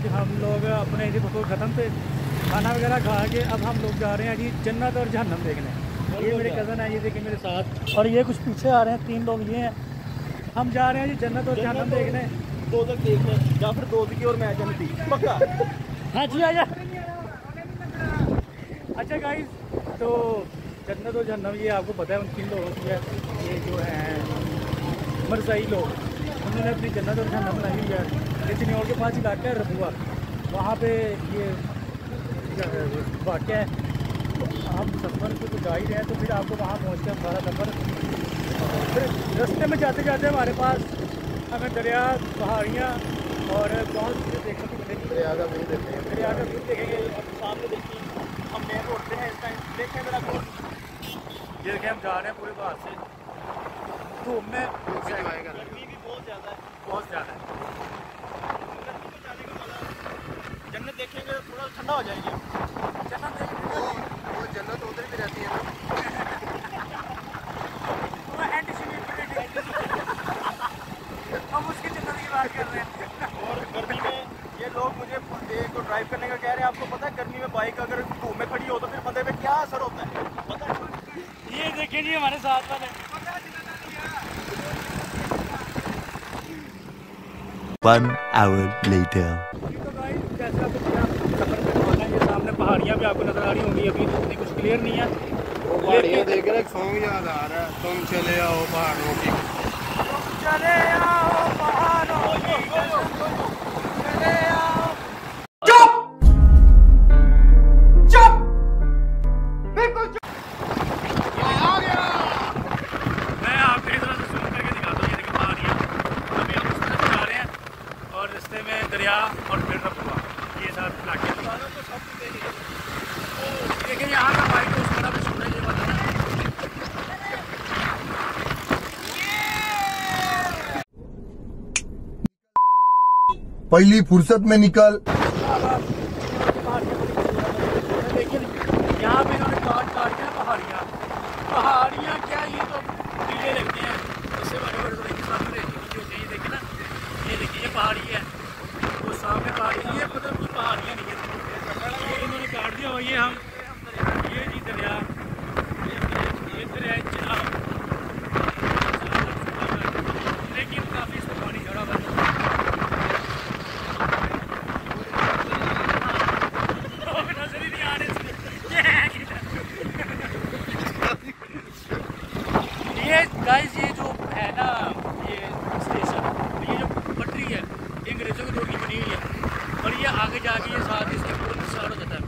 आज हम लोग अपने इसी बसूर ख़त्म पे खाना वगैरह खा के अब हम लोग जा रहे हैं जी जन्नत और जहन्नम देखने। ये मेरे कज़न है, ये देखिए मेरे साथ, और ये कुछ पीछे आ रहे हैं, तीन लोग ये हैं। हम जा रहे हैं जी जन्नत और जहन्नम देखने, दो तक देखने या फिर दो की और मैं जन्नती पक्का। हाँ जी आजा। अच्छा गाइस, तो जन्नत और जहन्नम ये आपको पता है उन तीन लोगों की है, ये जो है मरज़ई लोग, उन्होंने अपनी जन्नत और जहन्नम बनाई हुई है। चिनियोट के पास इलाका है रबुआ, वहाँ पे ये वाक़या है। तो हम सफ़र से तो जा ही रहे हैं, तो फिर आपको वहाँ पहुँच के हमारा सफ़र। फिर रास्ते में जाते जाते हमारे पास हमें दरिया, पहाड़ियाँ और बहुत चीज़ें देखने को मिलेगी। दरिया का व्यू देखेंगे सामने, देखिए हम मेन रोड पे हैं इस टाइम, देखें मेरा ये देखें हम जा रहे हैं पूरे बाहर से। तो मैं बहुत ज़्यादा है, जन्नत देखेंगे थोड़ा ठंडा हो जाएगी, जन्नत देखेंगे वो जन्नत उधर भी रहती है ना, हम उसकी जन्नत की बात कर रहे हैं। और गर्मी में ये लोग मुझे को ड्राइव करने का कह रहे हैं। आपको पता है गर्मी में बाइक अगर धूप में खड़ी हो तो फिर बंदे पे क्या असर होता है, पता है? ये देखें जी हमारे साथ वाले। 1 hour later। तो भाई जैसे आपको सफर में पहुंचा, ये सामने पहाड़ियाँ भी आपको नजर आ रही होंगी, अभी इतनी कुछ क्लियर नहीं है। पहाड़ियाँ देख रहे, सॉन्ग याद आ रहा है, तुम चले आओ पहाड़ों की, तुम चले आओ पहाड़ों की, चले आओ। चुप चुप बिल्कुल चुप। आ गया मैं आपके इधर से सुन करके दिखाता हूँ। ये देखिए पहाड़ियाँ, अभी हम उस तरफ जा रहे हैं और रिश्ते में दरिया और फिर रबुआ, ये साथ इलाके देखिए। यहाँ का बाइक उस तरफ भी सुन रहे, ये बताना पहली फुर्सत में निकल। लेकिन यहाँ पे इन्होंने काट काट के पहाड़ियाँ, पहाड़ियाँ क्या ये तो टीले लगते हैं, इससे बड़े बड़े देखिए सामने होते हैं। ये देखिए ना, ये देखिए ये पहाड़ी है, वो सामने पहाड़ी, ये मतलब कुछ पहाड़ियाँ नहीं है, इन्होंने काट दिया। और ये हम ये जी दरिया, ये दरिया लेकिन काफ़ी इसमें पानी झड़ा हुआ है। गाइस ये जो है ना ये स्टेशन, ये जो पटरी है ये अंग्रेजों के दौर की बनी हुई है, और ये आगे जाके ये साथ इसके पूरा निशान हो जाता है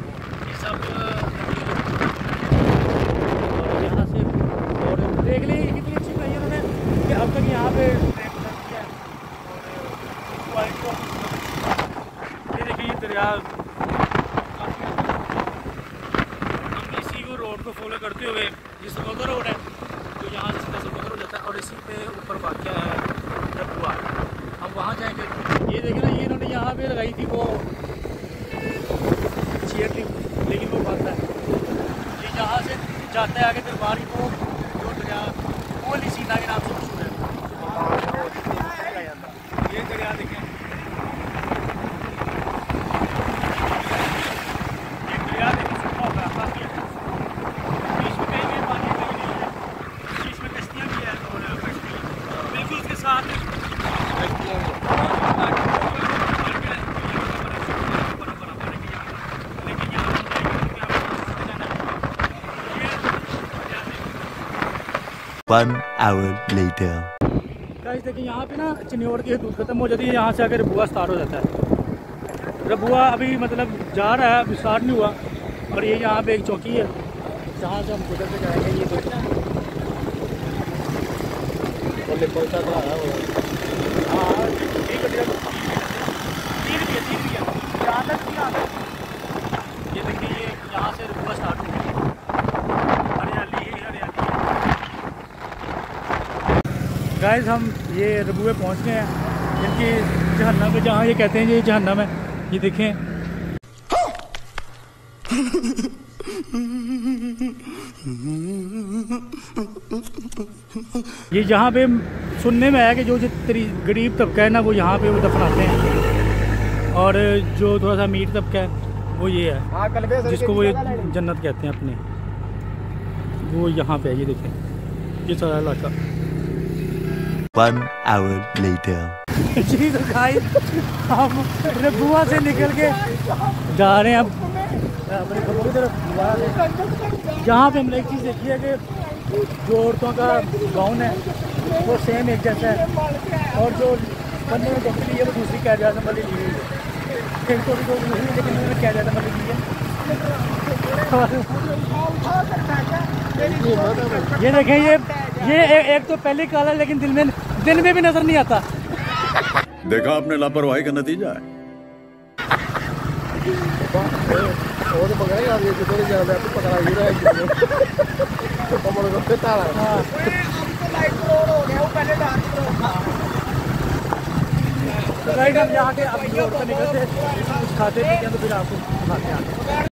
ये सब। और यहाँ से और देख लीजिए कितनी अच्छी कही उन्होंने कि अब तक यहाँ पे ट्रेन गुजर किया है। और ये देखिए दरिया, हम इसी को रोड को फॉलो करते हुए जिस समुद्र रोड है तो यहाँ से सीधा समुद्र हो जाता है, और इसी पे ऊपर वाक़या है रबुआ, हम वहाँ जाएंगे। ये देखिए ना, ये इन्होंने यहाँ पे लगाई थी वो चेयर थी, लेकिन वो भागता है। ये यहाँ से जाता है आगे दरबार को, जो दरिया वो सीना के नाम से मशहूर है। ये दरिया देखें, ये दरिया देखें सूखा, गाइस देखिए यहाँ पे ना चिनियोट की हदूद खत्म हो जाती है, यहाँ से आकर रबुआ स्टार्ट हो जाता है। रबुआ अभी मतलब जा रहा है, अभी स्टार्ट नहीं हुआ। और ये यहाँ पे एक चौकी है जहाँ से हम गुजर के जाएंगे। ये देखना है, ये देखिए ये यहाँ से रबुआ स्टार्ट हो गया। गाइस हम ये रबुआ पहुँच गए हैं, इनकी जहन्नम है जहाँ ये कहते हैं ये जहन्नम है। ये देखें ये जहाँ पे सुनने में आया कि जो गरीब तबका है ना वो यहाँ पे वो दफनाते हैं। और जो थोड़ा सा अमीर तबका है वो ये है जिसको वो जन्नत कहते हैं अपने, वो यहाँ पे है। ये देखें ये सारा इलाका। जी तो भाई हम रबुआ से निकल के जा रहे हैं अब अपने घरों की तरफ। यहाँ पे हमने एक चीज़ देखी है कि जो औरतों का गाउन है वो सेम एक जैसा है, और जो बंदे में डॉक्टरी है वो दूसरी क्या जाता है मतलब ली है, इनको भी लेकिन उन्होंने क्या जाता है मतलब ली है। ये देखें ये एक तो पहले काला लेकिन दिल में भी नजर नहीं आता। देखा आपने लापरवाही का नतीजा है। तो राइट हम यहाँ के अब निकलते कुछ खाते हैं तो फिर आपको